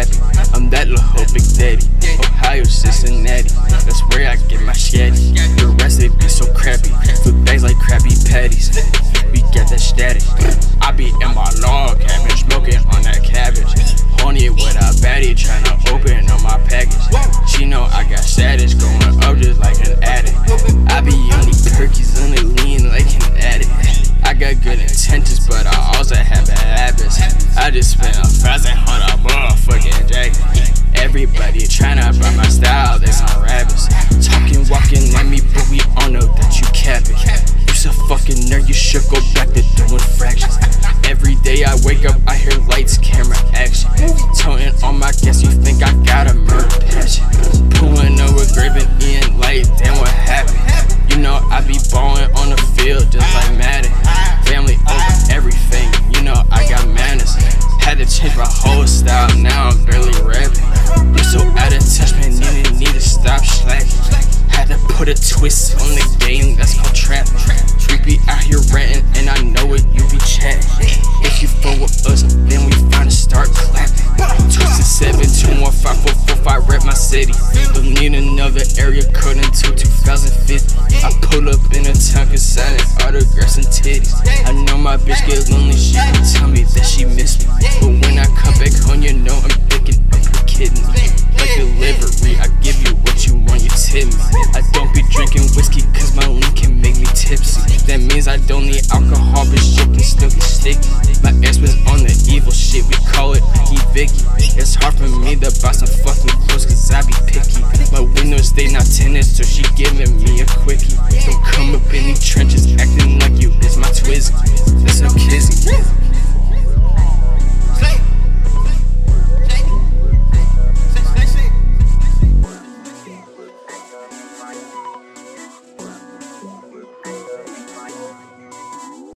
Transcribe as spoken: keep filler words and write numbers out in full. happy. I'm that little ho, Big Daddy, Ohio, Cincinnati. That's where I get my shaddy. The rest of it be so crappy. Food things like Krabby Patties. We get that static. I be in my log cabin, smoking on that cabbage. Horny with a baddie, tryna open up my package. She know I got status, going up just like an addict. I be on the turkeys, on the lean like an addict. I got good intentions, but I also have bad habits. I just spent a thousand on a motherfucking jacket. Everybody tryna buy my style, they sound rabbits. Talking, walking at me, but we all know that you cap it. You so fucking nerd, you should go back to doing fractions. Every day I wake up, I hear lights, camera, action. Toting on my guess, you think I got a murder passion. Pulling over, grabbing in light, damn what happened. You know I be ballin' on the field just like Madden. Family over everything, you know I got manners. Had to change my whole style, now I'm barely rapping. You so out of touch, man, you need to stop slacking. Had to put a twist on the game, that's called trap. We be out here ranting, and I know it, you be chatting. If you fuck with us, then we finna start clapping. two six seven, two one five, four four five, rep my city. Don't need another area code until two thousand fifty. I pull up in a Tonka, signing autographs and titties. I know my bitch get lonely, she gon' tell me that she missed me. But when I come back home, you know I'm thinking, are you kidding me? Like delivery, I give you what you want, you tip me. I don't be drinking whiskey, cause my lean can make me tipsy. That means I don't need alcohol, but shit can still be sticky. My ex was on the evil shit, we call it Vicky Vicky. It's hard for me to buy some fucking clothes, cause I be picky.